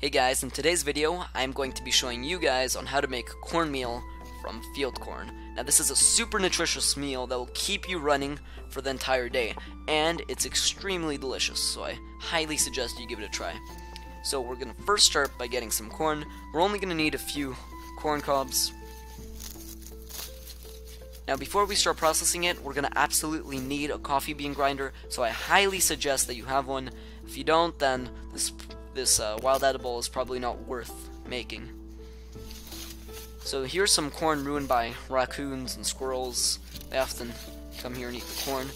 Hey guys, in today's video I'm going to be showing you guys on how to make cornmeal from field corn. Now this is a super nutritious meal that will keep you running for the entire day, and it's extremely delicious, so I highly suggest you give it a try. So we're going to first start by getting some corn. We're only going to need a few corn cobs. Now before we start processing it, we're going to absolutely need a coffee bean grinder, so I highly suggest that you have one. If you don't, then this wild edible is probably not worth making. So here's some corn ruined by raccoons and squirrels. They often come here and eat the corn.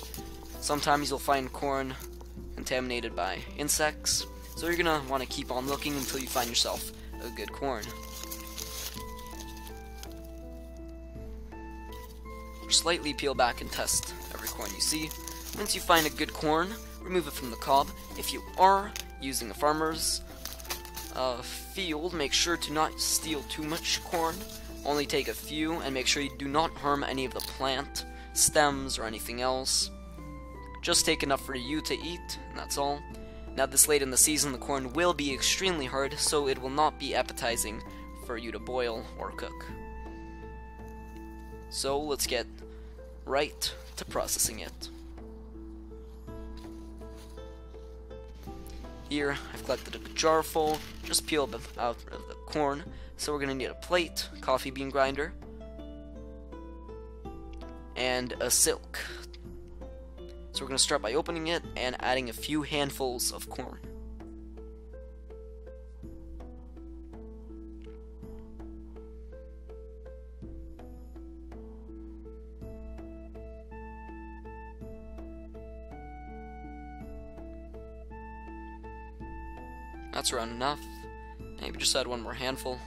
Sometimes you'll find corn contaminated by insects, so you're gonna want to keep on looking until you find yourself a good corn. Slightly peel back and test every corn you see. Once you find a good corn, remove it from the cob. If you are using a farmer's field, make sure to not steal too much corn. Only take a few, and make sure you do not harm any of the plant, stems, or anything else. Just take enough for you to eat, and that's all. Now this late in the season, the corn will be extremely hard, so it will not be appetizing for you to boil or cook. So let's get right to processing it. Here, I've collected a jar full, just peel them out of the corn. So we're going to need a plate, coffee bean grinder, and a silk. So we're going to start by opening it and adding a few handfuls of corn. That's around enough. Maybe just add one more handful.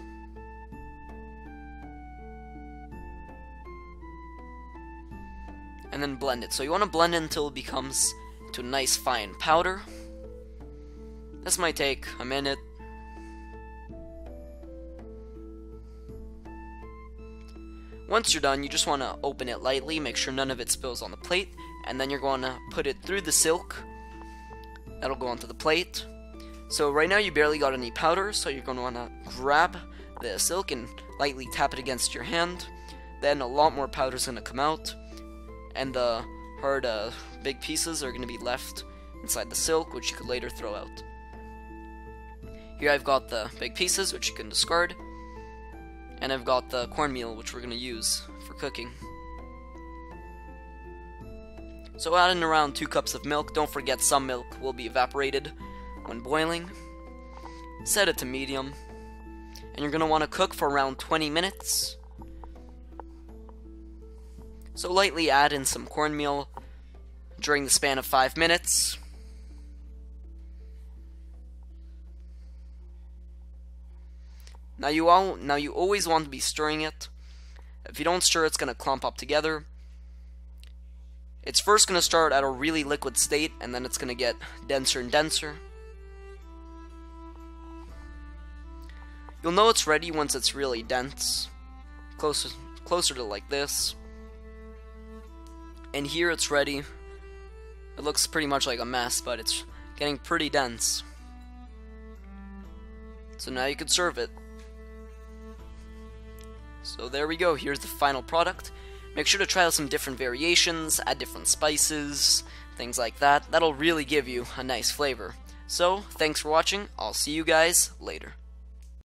And then blend it. So you want to blend it until it becomes to a nice fine powder. This might take a minute. Once you're done, you just want to open it lightly, make sure none of it spills on the plate, and then you're going to put it through the silk. That'll go onto the plate. So right now you barely got any powder, so you're going to want to grab the silk and lightly tap it against your hand. Then a lot more powder is going to come out, and the hard big pieces are going to be left inside the silk, which you could later throw out. Here I've got the big pieces, which you can discard, and I've got the cornmeal, which we're going to use for cooking. So add in around 2 cups of milk. Don't forget, some milk will be evaporated when boiling. Set it to medium, and you're going to want to cook for around 20 minutes. So lightly add in some cornmeal during the span of 5 minutes. Now you always want to be stirring it. If you don't stir, it's going to clump up together. It's first going to start at a really liquid state, and then it's going to get denser and denser. You'll know it's ready once it's really dense, closer to like this. And here it's ready. It looks pretty much like a mess, but it's getting pretty dense. So now you can serve it. So there we go, here's the final product. Make sure to try out some different variations, add different spices, things like that. That'll really give you a nice flavor. So, thanks for watching, I'll see you guys later.